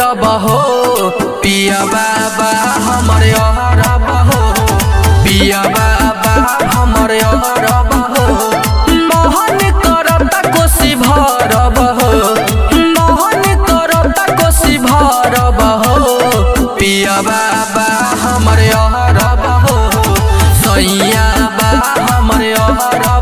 ओहर बहो पिया बाबा हमर ओहर बहो पिया बाबा हमर ओहर बहो मोहन करता कोसी भर बहो मोहन करता कोसी भर बहो पिया बाबा हमर ओहर बहो सैया बाबा हमर ओहर बहो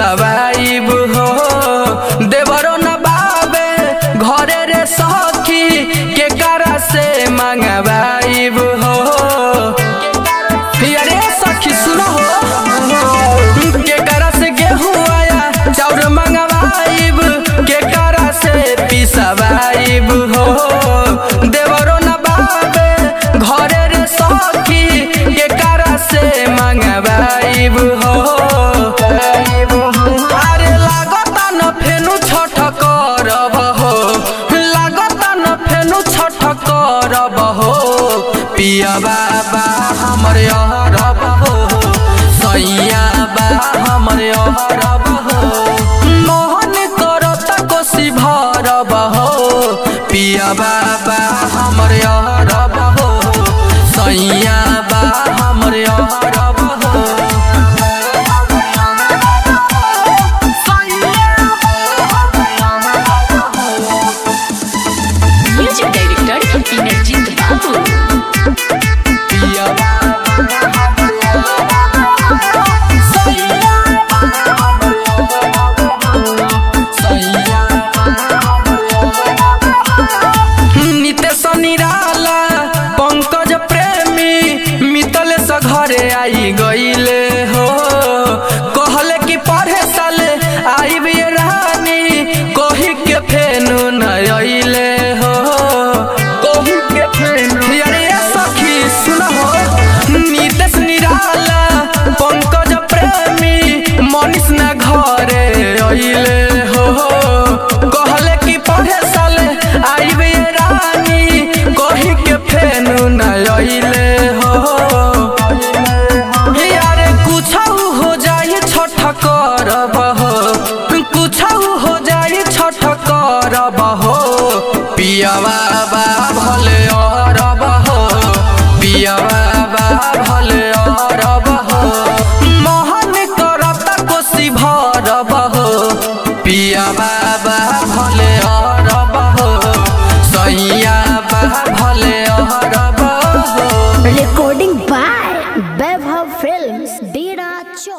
सवाइब हो देवरो न बाबे घरे रे सखी के करा से मंगवाइब हो अरे सखी सुनो हो के करा से गेहूं आया चाउर मंगवाइब के करा से पिसवाइब हो देवरो न बाबे घरे रे सखी के करा से मंगवाइब हो पिया बाबा हमर ओहर बहो सैया बाबा हमर ओहर बहो मोहन करता कोसी भर बहो पिया बाबा हमर ओहर बहो सैया बाबा हमर ओहर बहो आई गईले हो कहले कि पढ़े साले आई भी रानी कही के फेनु न आईले हो कही के फेनु अरे सखी सुन हो नितेश निराला पंकज प्रेमी मनीष न घरे आईले हो कहले कि पढ़े साले आई भी रानी कही के फेनु न आईले हो पिया बाबा भले ओहर बहो पिया बाबा भले ओहर बहो मोहन करता कोसी भर बहो पिया बाबा भले ओहर बहो सैया बाबा भले ओहर बहो रिकॉर्डिंग।